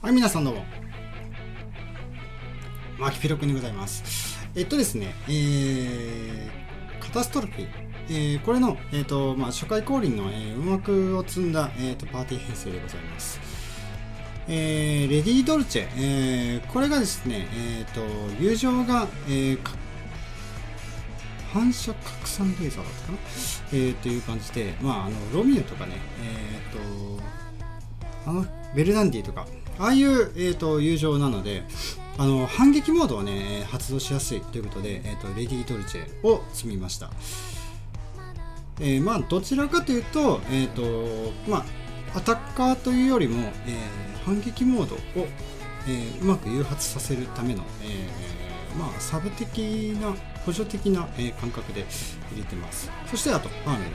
はい、皆さんどうも。マキピロ君でございます。ですね、カタストロフィー。これの、初回降臨の、運枠を積んだ、パーティー編成でございます。レディ・ドルチェ。これがですね、友情が、反射拡散レーザーだったかな、という感じで、ロミオとかね、ベルダンディとか、ああいう、友情なので、反撃モードをね、発動しやすいということで、レディ・ドルチェを積みました。どちらかというと、アタッカーというよりも、反撃モードを、うまく誘発させるための、サブ的な、補助的な、感覚で入れてます。そして、あと、パーメル、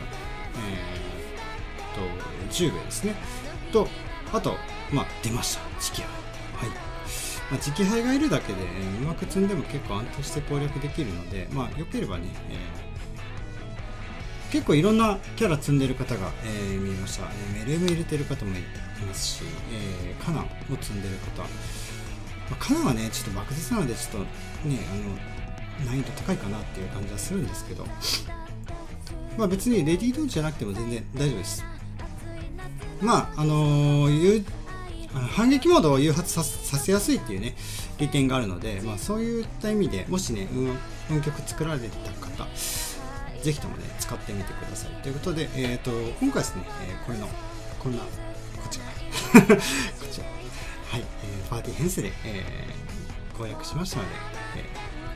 10名ですね。と、あと、出ました。直配。はい。直配がいるだけで、うまく積んでも結構安定して攻略できるので、良ければね、結構いろんなキャラ積んでる方が、見えました。メルム入れてる方もいますし、カナンを積んでる方。カナンはね、ちょっと漠然なので、ちょっとね、難易度高いかなっていう感じはするんですけど、別にレディードールじゃなくても全然大丈夫です。反撃モードを誘発させやすいっていうね、利点があるので、そういった意味で、もしね、運曲作られてた方、ぜひともね、使ってみてください。ということで、今回ですね、こちら、こちら、はい、パーティー編成で、攻略しましたので、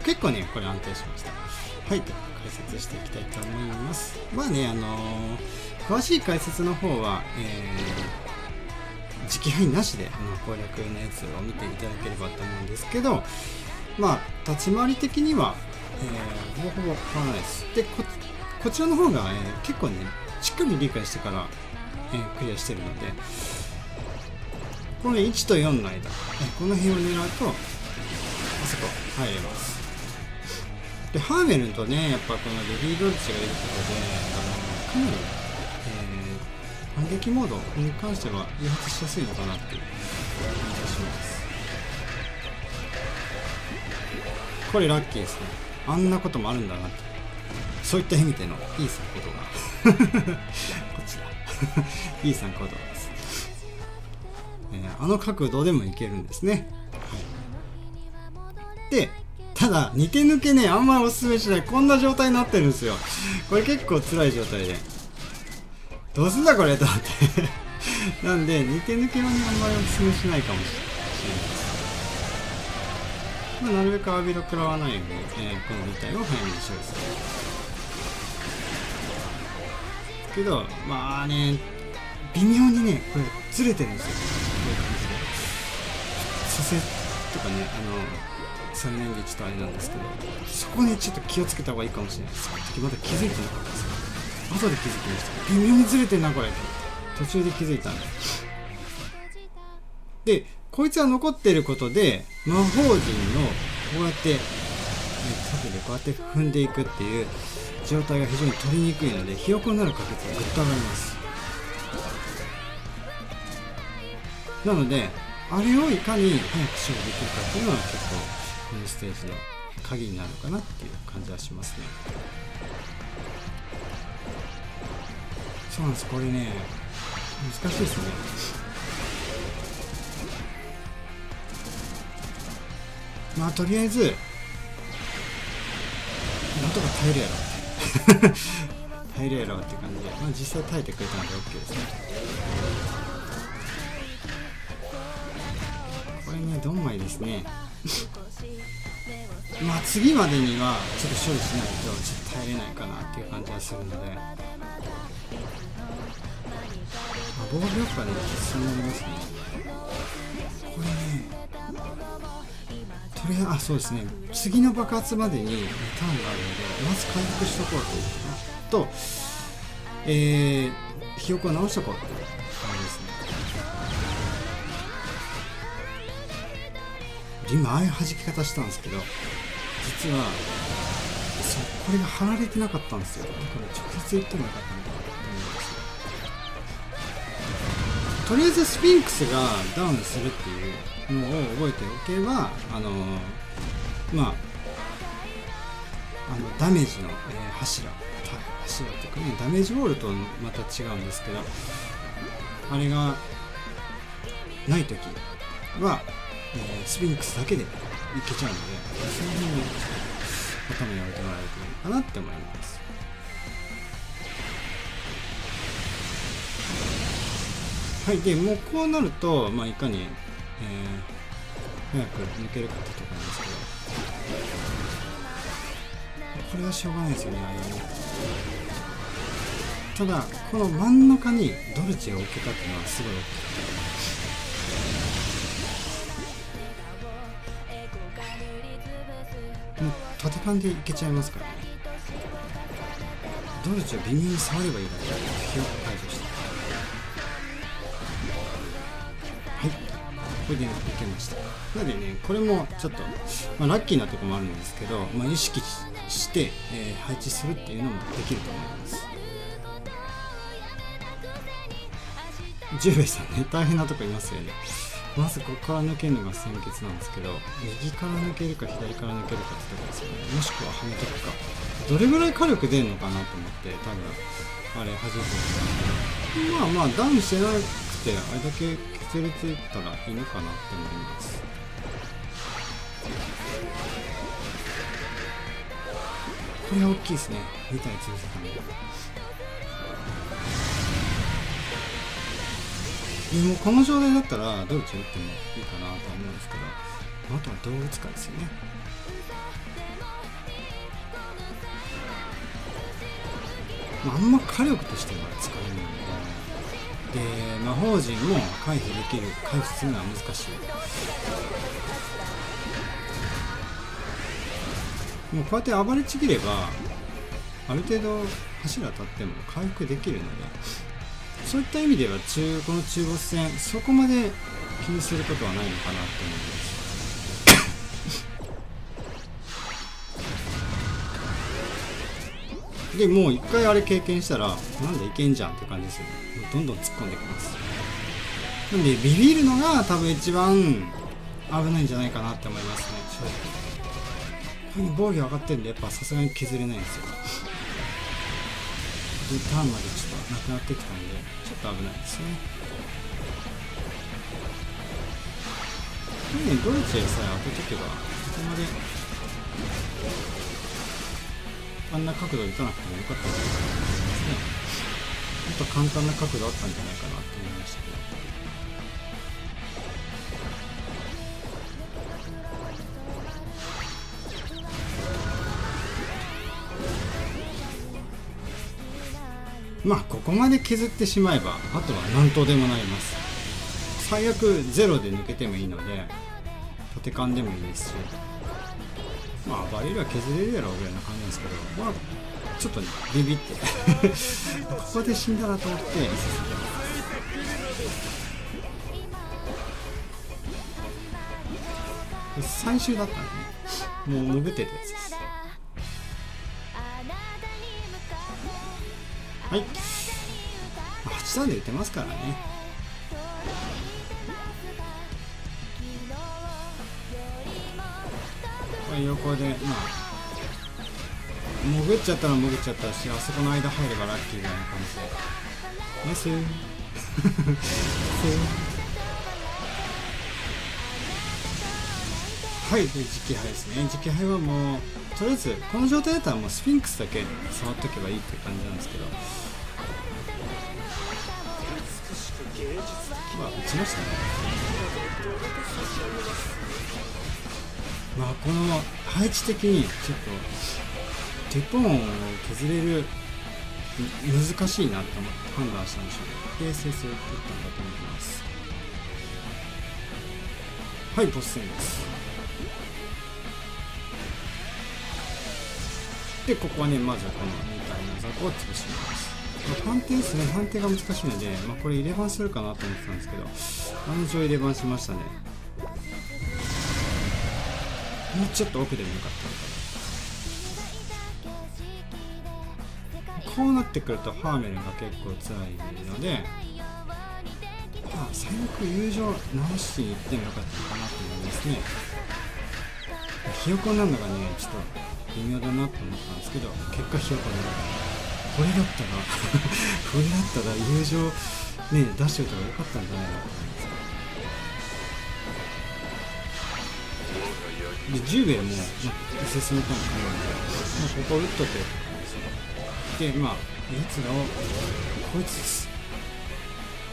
結構ね、これ安定しました。はい、解説していきたいと思います。詳しい解説の方は、直配なしで攻略のやつを見ていただければと思うんですけど、立ち回り的には、ほぼ変わらないです。で、こちらの方が、結構ね、しっかり理解してから、クリアしてるので、この1と4の間、この辺を狙うと、あそこ入れます。で、ハーメルとね、やっぱこのレディ・ドルチェがいることで、かなり、反撃モードに関しては誘発しやすいのかなっていう感じがします。これラッキーですね。あんなこともあるんだなって。そういった意味でのいい参考動画。こちら。いい参考動画です。角度でもいけるんですね。はい、で、ただ、2手抜けね、あんまりおすすめしない。こんな状態になってるんですよ。これ結構辛い状態で。どうすんだこれと思って。なんで、2手抜けはね、あんまりおすすめしないかもしれないです。なるべくアビロ食らわないように、この2体を早めに処理する。けど、微妙にね、これ、ずれてるんですよ。こういう感じで。蘇生とかね、3年でちょっとあれなんですけど、そこね、ちょっと気をつけた方がいいかもしれないです。まだ気づいてなかったです。後で気づきました。微妙にずれてんな、これ。途中で気づいたんで。で、こいつは残ってることで、魔法陣をこうやって、縦でこうやって踏んでいくっていう状態が非常に取りにくいので、ひよこになる確率がぐっと上がります。なので、あれをいかに早く勝負できるかっていうのは結構、このステージの鍵になるかなっていう感じはしますね。そうなんです、これね、難しいですね。とりあえずなんとか耐えるやろ耐えるやろって感じで、実際耐えてくれたので OK ですね。これね、ドンマイですね次までにはちょっと処理しないとちょっと耐えれないかなっていう感じがするので、防御力はね、必須になりますね。これね、とりあえずそうですね、次の爆発までにターンがあるので、まず回復しとこうというと、記憶を直しとこうっていう感じですね。今ああいう弾き方したんですけど、実はこれが貼られてなかったんですよ。だから直接いってもよかったんだと思うんですよ。とりあえずスフィンクスがダウンするっていうのを覚えておけば、まあ、ダメージの、柱というかね、ダメージボールとまた違うんですけど、あれがない時は、スフィンクスだけでいけちゃうので、その辺に頭に置いてもらえるといいかなって思います。はい、でもうこうなると、まあ、いかに、早く抜けるかってとこなんですけど、これはしょうがないですよね。ただこの真ん中にドルチェを置けたっていうのはすごい大きかった。もう縦パンでいけちゃいますからね。ドルチェを微妙に触ればいいだけで記憶解除して、これでね、いけました。なのでね、これもちょっと、まあ、ラッキーなところもあるんですけど、まあ、意識して、配置するっていうのもできると思います。ジューベイさんね、大変なとこいますよね。まずここから抜けるのが先決なんですけど、右から抜けるか左から抜けるかってところですよね。もしくははめとくか。どれぐらい火力出るのかなと思って、多分あれ初めて見たんですけど、まあまあダウンしてなくて、あれだけ連れていったらいいのかなって思います。これは大きいですね。2体潰せたので、もうこの状態だったらドルチェ打ってもいいかなと思うんですけど、あとはどう打つかですよね。あんま火力としては使えないので、で魔法陣も回避できる、回避するのは難しい。もうこうやって暴れちぎればある程度柱立っても回復できるので、そういった意味ではこの中ボス戦そこまで気にすることはないのかなと思います。でもう一回あれ経験したらなんでいけんじゃんって感じですよね。どんどん突っ込んできます。なんでビビるのが多分一番危ないんじゃないかなって思いますね、正直。ここに防御上がってるんで、やっぱさすがに削れないんですよ。でターンまでちょっとなくなってきたんで、ちょっと危ないですね。これね、ドルチェさえ当てとけばここまであんな角度打たなくてもよかったんじゃないかなと思いますね。もっと簡単な角度あったんじゃないかなと思いましたけど。まあここまで削ってしまえばあとは何とでもなります。最悪ゼロで抜けてもいいので、縦勘でもいいですし、まあバリルは削れるやろうぐらいな感じなんですけど、まあちょっとねビビってここで死んだなと思って、最終だったんでね、もう潜ってたやつです。はい、8ターンで打てますからね。横で、まあ、潜っちゃったらし、あそこの間入ればラッキーぐらいな感じで、ナイスはい、で磁気杯ですね。磁気杯はもうとりあえずこの状態だったらもうスフィンクスだけ触っとけばいいっていう感じなんですけど、まあ打ちましたね。まあこの配置的にちょっと鉄砲を削れる難しいなと思って判断したんでしょうね。で先生を打ったんだと思います。はい、ボス戦です。でここはね、まずこの2体の雑魚を潰します。判定ですね。判定が難しいので、まあ、これ入れ番するかなと思ってたんですけど、案の定入れ番しましたね。もうちょっと奥でもよかったのかな。こうなってくるとハーメルが結構辛いので、ハ最悪友情直していってもよかったかなと思いますね。ひよこなのがねちょっと微妙だなと思ったんですけど、結果ひよこになった。これだったらこれだったら友情ね出しておいた方がよかったんじゃないかと思います。で10名もSSのターンに来るので、ここ打っとけって感じで、まあやつらをこいつです、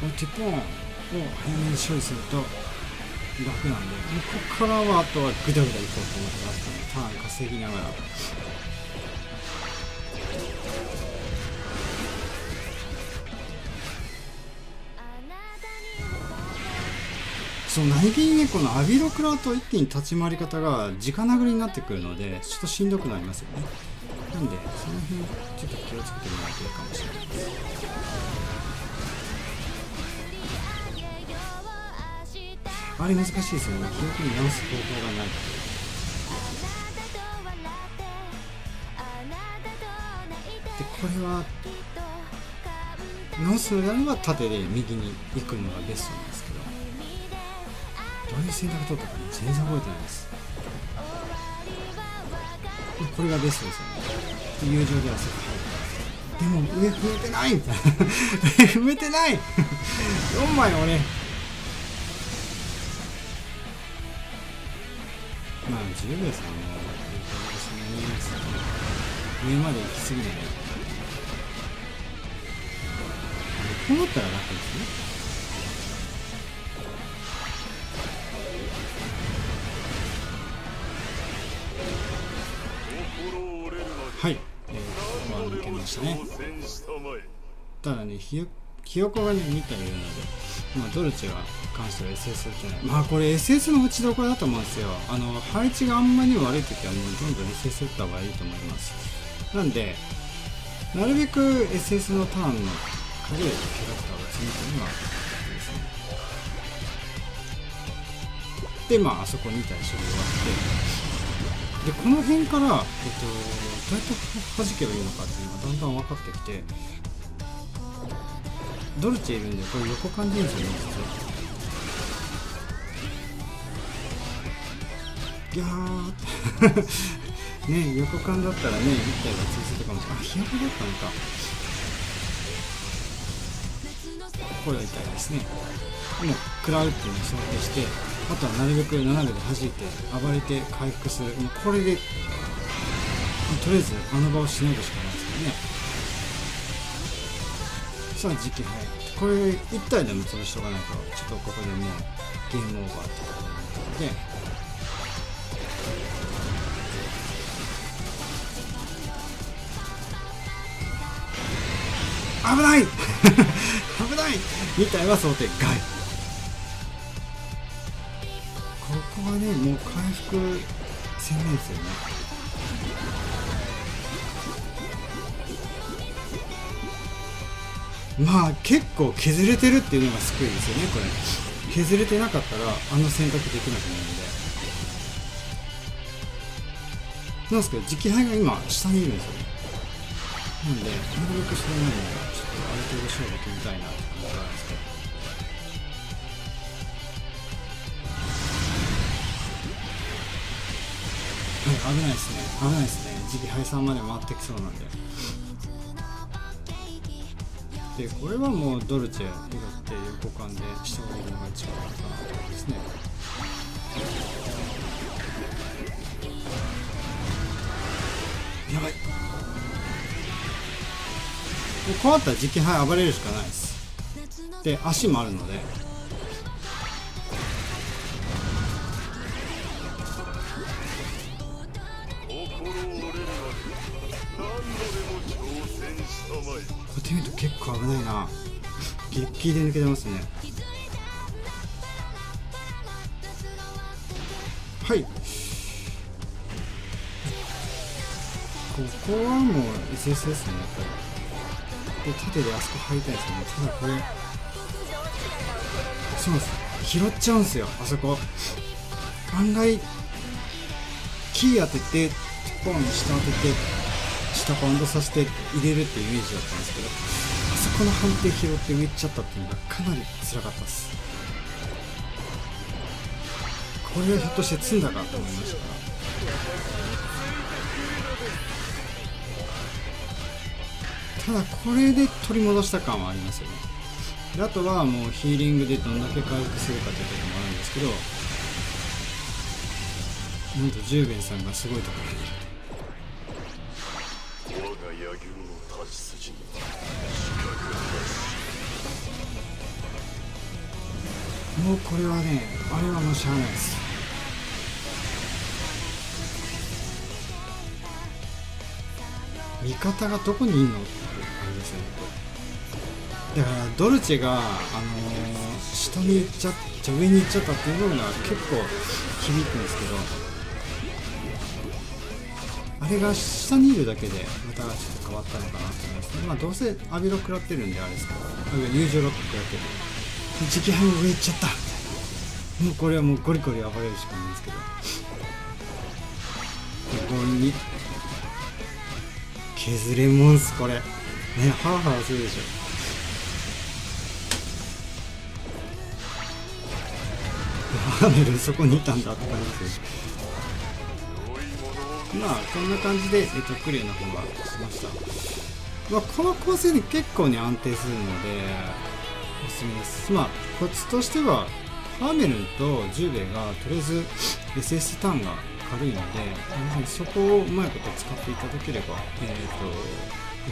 このティポーンを早めに処理すると楽なんで、ここからはあとはグダグダいこうと思ってますから、ターン稼ぎながら。その何気にね、このアビロクラと一気に立ち回り方が直殴りになってくるので、ちょっとしんどくなりますよね。なんで、その辺ちょっと気をつけてもらうといいかもしれないです。あれ難しいですよね。記憶に直す方法がない。でこれは直すのであれば縦で右に行くのがベストなんですけど、どういう選択取ったか全然覚えてないです。でこれがベストですよね。友情ではすぐ入る。でも上踏めてないみたいな上踏めてない4枚をね、まあ自由ですよね。上まで行き過ぎない。こうなったら楽ですね。はい、ここは抜けましたね。ただね、ひよこがね2体いるので、まあ、ドルチェが関しては SS 打てない。まあこれ SS の打ちどころだと思うんですよ。配置があんまり悪い時はもうどんどん SS 打った方がいいと思います。なんでなるべく SS のターンの限られたキャラクターを積むというのがいいですね。でまああそこ2体処理終わって、でこの辺からどうやって弾けばいいのかっていうのがだんだん分かってきて、ドルチェいるんで、これ横感じるんですよね。ギャーね、横感だったらね、1体がついてたかもしれない。あ、ひよこだったのか。これは痛いですね。もう食らうっていうのを想定して、あとはなるべく斜めで弾いて、暴れて回復する。もうこれで、とりあえずあの場をしのぐしかないですからね。さあ時期早い。これ1体でも潰しておかないとちょっとここでもうゲームオーバーってことで、危ない危ない2体は想定外。ここはねもう回復専念ですよね。まあ結構削れてるっていうのが救いですよね。これ削れてなかったらあの選択できなくなるんで、なんですけど磁気杯が今下にいるんですよ。なんでなるべく下にいるのはちょっとある程度勝負決めたいなって感じなんですけど、はい、危ないですね危ないですね。磁気杯さんまで回ってきそうなんで、でこれはもうドルチェを拾って横間で下がいるのが一番いいかなと思いますね。やばい、こうなったら時期杯暴れるしかないです。で足もあるので、こうやって見ると結構危ないな。激で抜けてますね。はい、ここはもう SS ですね、やっぱり。で縦であそこ入りたいですよね。ただこれそうです、拾っちゃうんですよあそこ。案外キー当ててティポン下当てて下バウンドさせて入れるっていうイメージだったんですけど、あそこの判定拾って上行っちゃったっていうのがかなり辛かったです。これをヒットしてツーだからと思いましたから。ただこれで取り戻した感はありますよね。であとはもうヒーリングでどんだけ回復するかということもあるんですけど、なんと十兵衛さんがすごいところにいる。もうこれはね、あれはもうしゃあないです。味方がどこにいんのって感じですよね。だからドルチェが、下に行っちゃった上に行っちゃったっていうのが結構響くんですけど、あれが下にいるだけでまたちょっと変わったのかなって思いますね。まあどうせアビロ食らってるんであれですけど、友情ロック食らってるんで時期半分上行っちゃったもうこれはもうゴリゴリ暴れるしかないんですけど、ここに削れもんす。これね、ハラハラするでしょ。ハーメルそこにいたんだって感じですけど、まあこんな感じでクリアの方がしました。まあ、この構成で結構ね安定するのでおすすめです。まあコツとしてはハーメルとジューベがとりあえず SS ターンが軽いので、そこをうまいこと使っていただければ安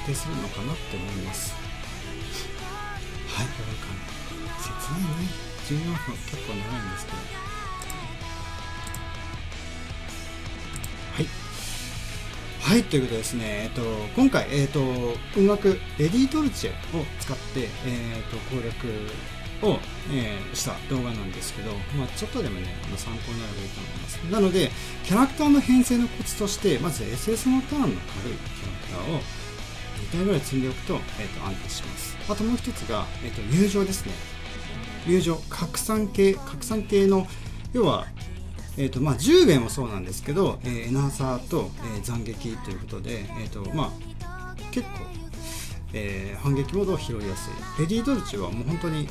定するのかなって思います。はい、これかな。切ないね。14分結構長いんですけど、はいはいということでですね、今回音楽レディ・ドルチェを使って攻略をした動画なんですけど、まあちょっとでもね参考になればいいと思います。なのでキャラクターの編成のコツとして、まず SS のターンの軽いキャラクターを2体ぐらい積んでおくと安定します。あともう一つが友情ですね。友情拡散系の要は、まあ10名もそうなんですけど、エナーサーと、斬撃ということで、まあ結構、反撃モードを拾いやすい。レディ・ドルチェはもう本当に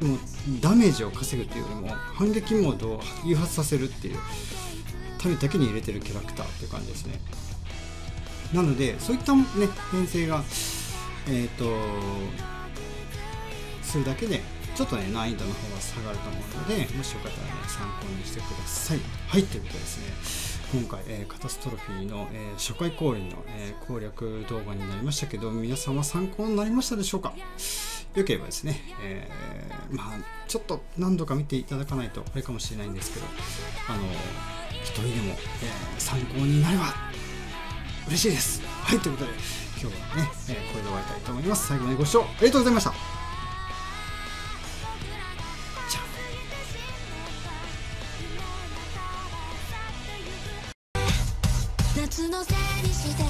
もうダメージを稼ぐというよりも反撃モードを誘発させるっていうためだけに入れてるキャラクターっていう感じですね。なのでそういった、ね、編成がするだけでちょっとね難易度の方が下がると思うので、もしよかったらね参考にしてください。はいということでですね、今回、カタストロフィーの、初回降臨の、攻略動画になりましたけど、皆様参考になりましたでしょうか。よければですね、まあちょっと何度か見ていただかないとあれかもしれないんですけど、一人でも、参考になれば嬉しいです。はいということで今日はね、これで終わりたいと思います。最後までご視聴ありがとうございました。夏のせいにして